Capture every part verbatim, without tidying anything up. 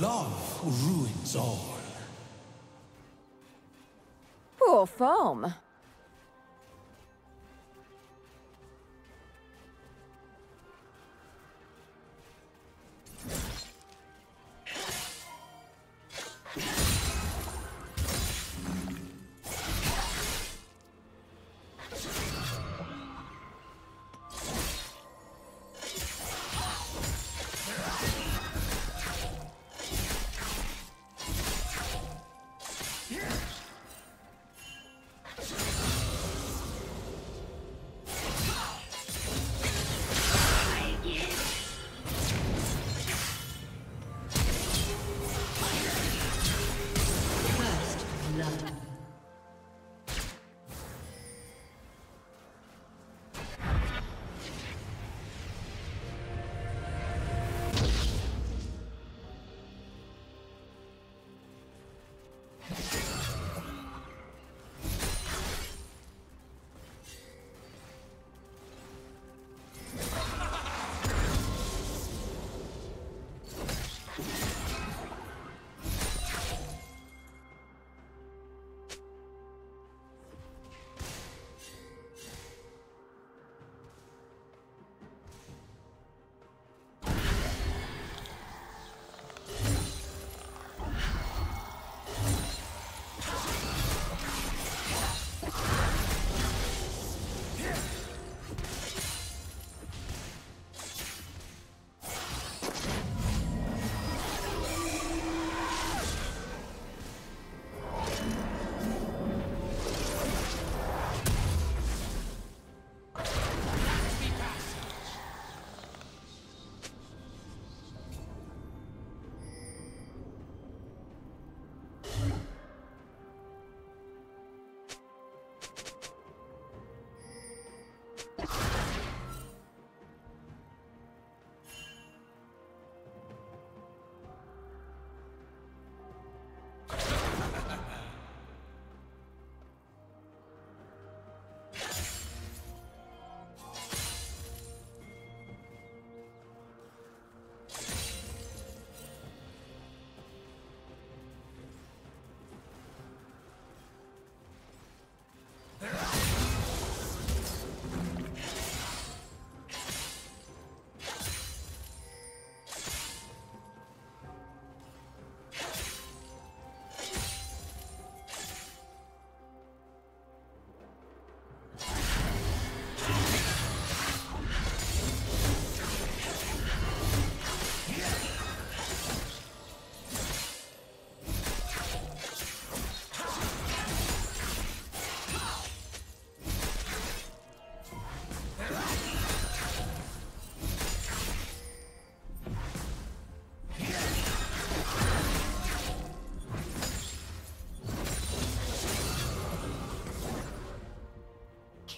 Love ruins all. Poor form.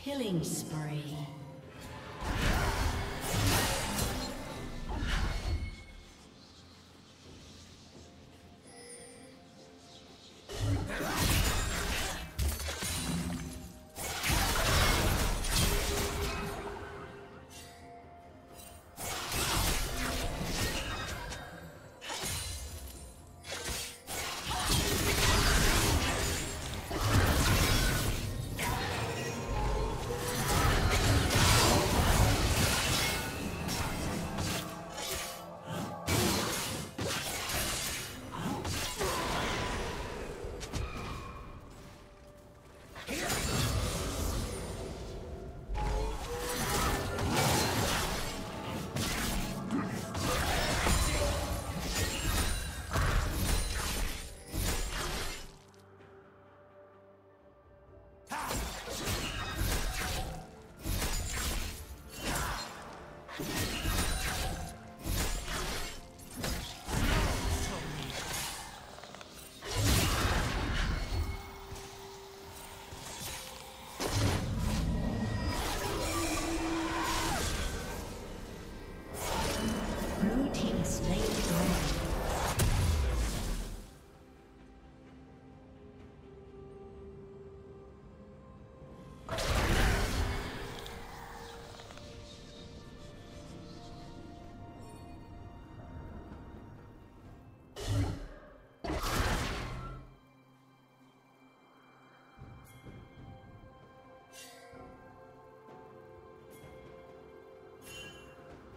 Killing spree.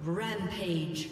Rampage.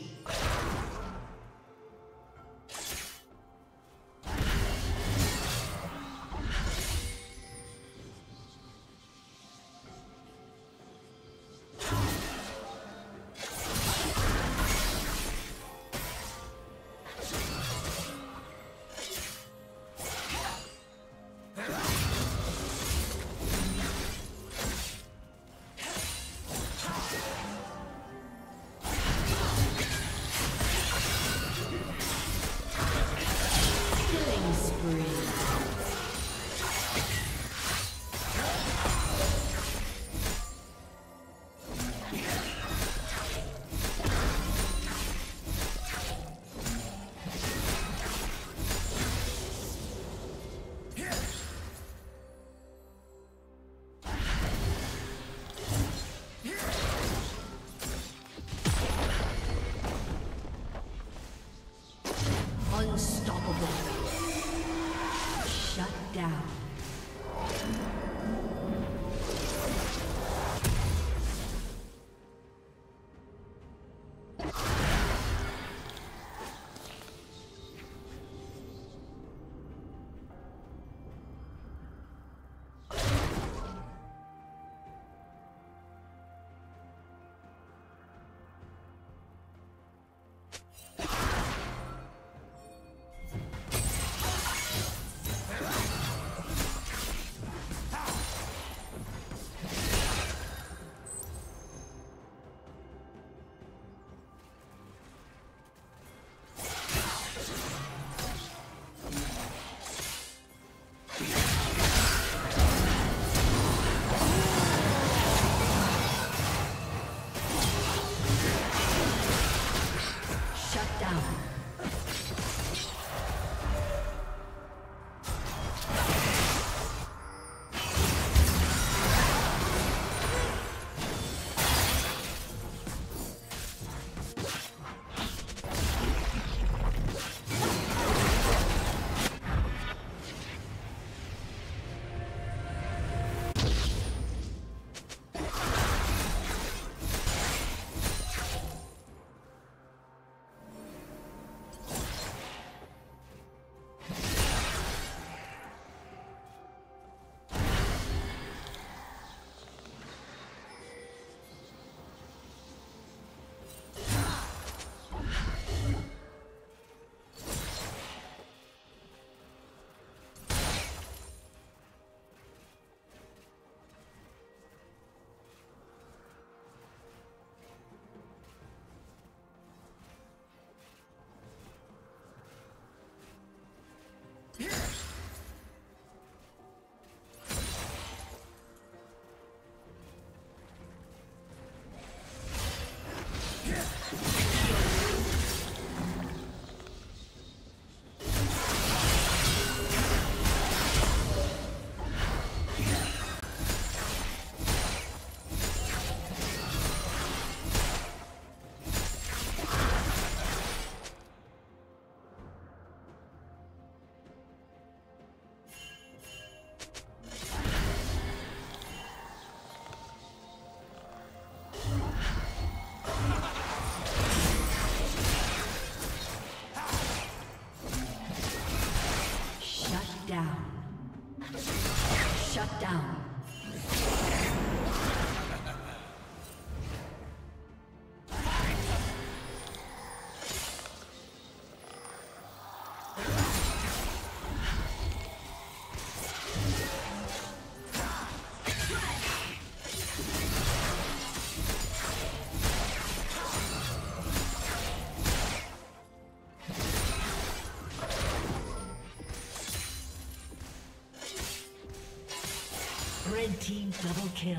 Red team double kill.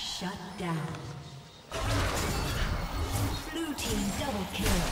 Shut down. Blue team double kill.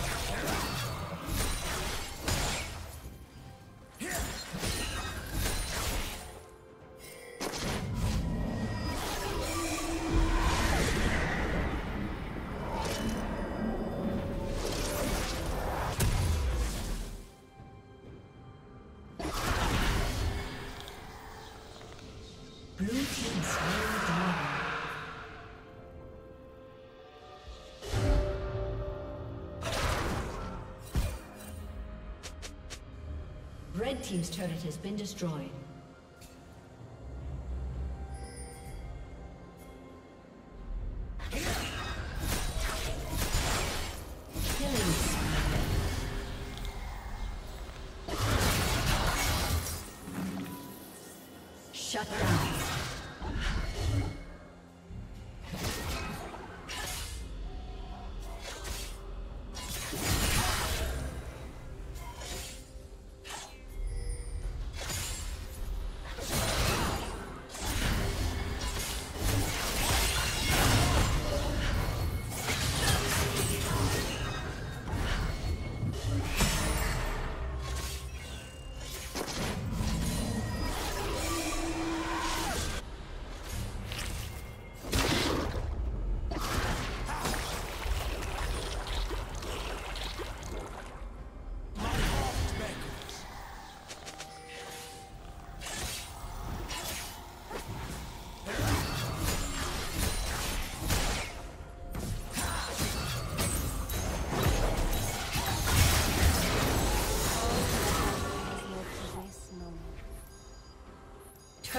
Red Team's turret has been destroyed.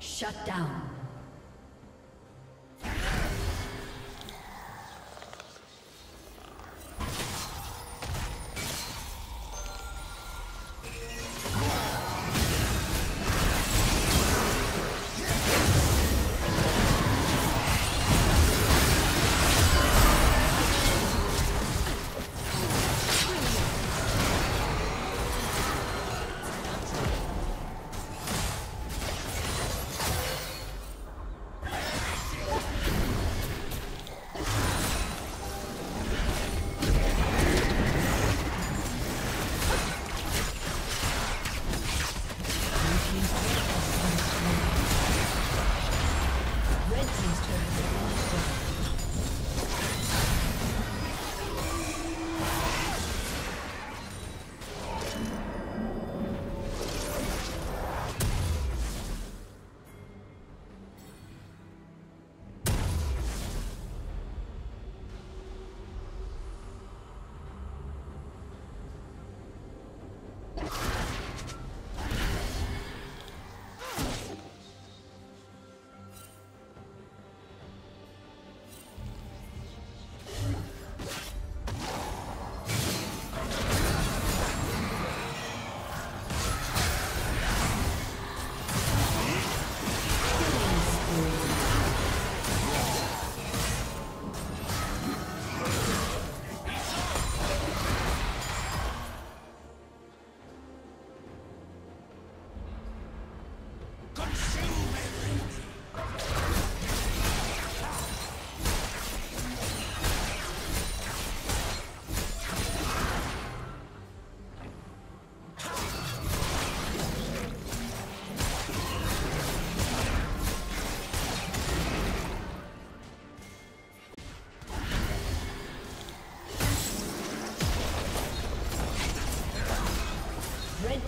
Shut down.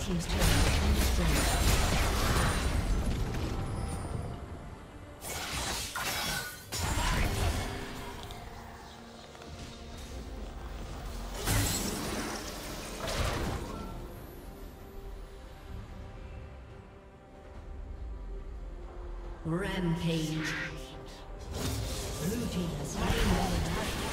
He's trying to understand. Rampage. Blue team has slain all the time.